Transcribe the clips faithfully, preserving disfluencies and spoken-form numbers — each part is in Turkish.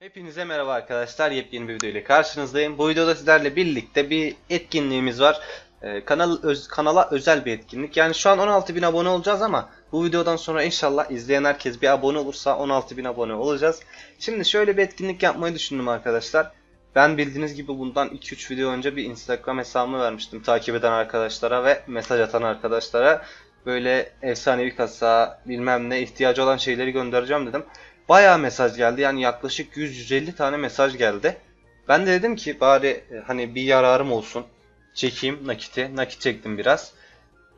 Hepinize merhaba arkadaşlar, yepyeni bir video ile karşınızdayım. Bu videoda sizlerle birlikte bir etkinliğimiz var. Ee, kanal öz, kanala özel bir etkinlik. Yani şu an on altı bin abone olacağız ama bu videodan sonra inşallah izleyen herkes bir abone olursa on altı bin abone olacağız. Şimdi şöyle bir etkinlik yapmayı düşündüm arkadaşlar. Ben bildiğiniz gibi bundan iki üç video önce bir Instagram hesabımı vermiştim takip eden arkadaşlara ve mesaj atan arkadaşlara. Böyle efsanevi kasa, bilmem ne, ihtiyacı olan şeyleri göndereceğim dedim. Bayağı mesaj geldi, yani yaklaşık yüz yüz elli tane mesaj geldi. Ben de dedim ki bari hani bir yararım olsun, çekeyim nakiti. Nakit çektim biraz.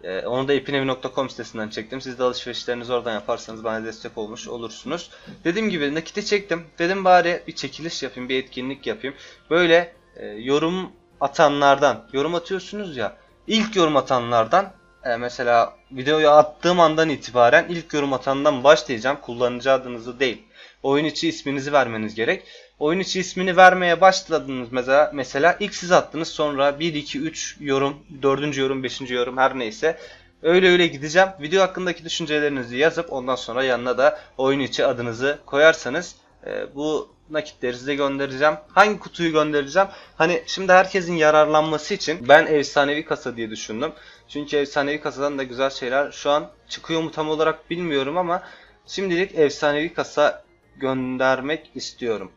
Ee, onu da epinevi nokta com sitesinden çektim. Siz de alışverişlerinizi oradan yaparsanız bana destek olmuş olursunuz. Dediğim gibi nakiti çektim. Dedim bari bir çekiliş yapayım, bir etkinlik yapayım. Böyle e, yorum atanlardan, yorum atıyorsunuz ya, ilk yorum atanlardan. Ee, mesela videoyu attığım andan itibaren ilk yorum atandan başlayacağım. Kullanıcı adınızı değil, oyun içi isminizi vermeniz gerek. Oyun içi ismini vermeye başladınız mesela, mesela ilk siz attınız, sonra bir, iki, üç yorum, dördüncü yorum, beşinci yorum, her neyse. Öyle öyle gideceğim. Video hakkındaki düşüncelerinizi yazıp ondan sonra yanına da oyun içi adınızı koyarsanız e, bu nakitleri size göndereceğim. Hangi kutuyu göndereceğim? Hani şimdi herkesin yararlanması için ben efsanevi kasa diye düşündüm. Çünkü efsanevi kasadan da güzel şeyler şu an çıkıyor mu tam olarak bilmiyorum ama şimdilik efsanevi kasa göndermek istiyorum.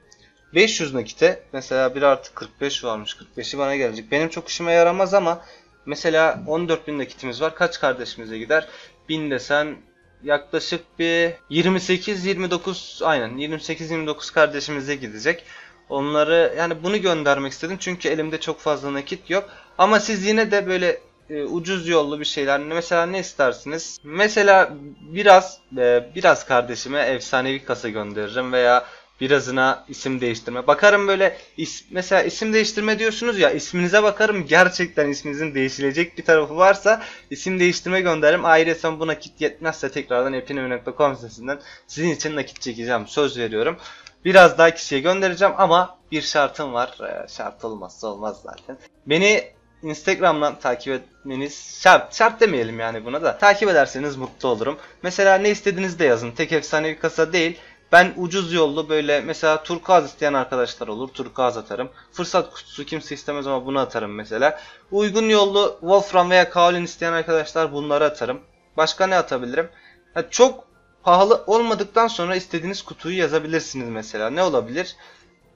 beş yüz nakite mesela bir artı kırk beş varmış, kırk beşi bana gelecek. Benim çok işime yaramaz ama mesela on dört bin nakitimiz var, kaç kardeşimize gider? bin desen yaklaşık bir yirmi sekiz yirmi dokuz, aynen yirmi sekiz yirmi dokuz kardeşimize gidecek. Onları, yani bunu göndermek istedim çünkü elimde çok fazla nakit yok. Ama siz yine de böyle e, ucuz yollu bir şeyler, mesela ne istersiniz? Mesela biraz e, biraz kardeşime efsanevi kasa gönderirim veya birazına isim değiştirme. Bakarım böyle is, mesela isim değiştirme diyorsunuz ya, isminize bakarım, gerçekten isminizin değişilecek bir tarafı varsa isim değiştirme gönderirim. Ayrıca bu nakit yetmezse tekrardan epinevi nokta com sitesinden sizin için nakit çekeceğim, söz veriyorum. Biraz daha kişiye göndereceğim ama bir şartım var. Ee, şart olmazsa olmaz zaten. Beni Instagram'dan takip etmeniz şart, şart demeyelim yani buna da. Takip ederseniz mutlu olurum. Mesela ne istediğinizi de yazın. Tek efsanevi kasa değil. Ben ucuz yollu böyle, mesela turkuaz isteyen arkadaşlar olur, turkuaz atarım. Fırsat kutusu kimse istemez ama bunu atarım mesela. Uygun yollu wolfram veya kaolin isteyen arkadaşlar, bunları atarım. Başka ne atabilirim? Yani çok pahalı olmadıktan sonra istediğiniz kutuyu yazabilirsiniz mesela. Ne olabilir?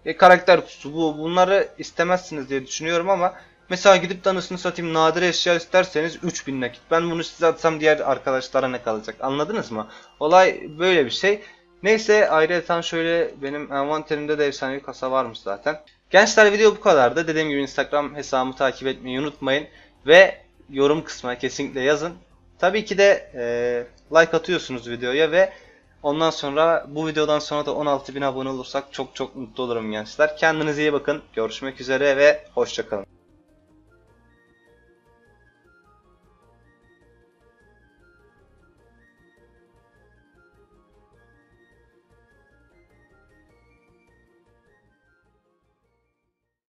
E, karakter kutusu, bu, bunları istemezsiniz diye düşünüyorum ama mesela gidip danısını satayım, nadir eşya isterseniz üç bin nakit. Ben bunu size atsam diğer arkadaşlara ne kalacak? Anladınız mı? Olay böyle bir şey. Neyse, ayrıca şöyle, benim envanterimde de efsanevi kasa varmış zaten. Gençler, video bu kadardı. Dediğim gibi Instagram hesabımı takip etmeyi unutmayın. Ve yorum kısmına kesinlikle yazın. Tabii ki de e, like atıyorsunuz videoya ve ondan sonra bu videodan sonra da on altı bin abone olursak çok çok mutlu olurum gençler. Kendinize iyi bakın. Görüşmek üzere ve hoşça kalın.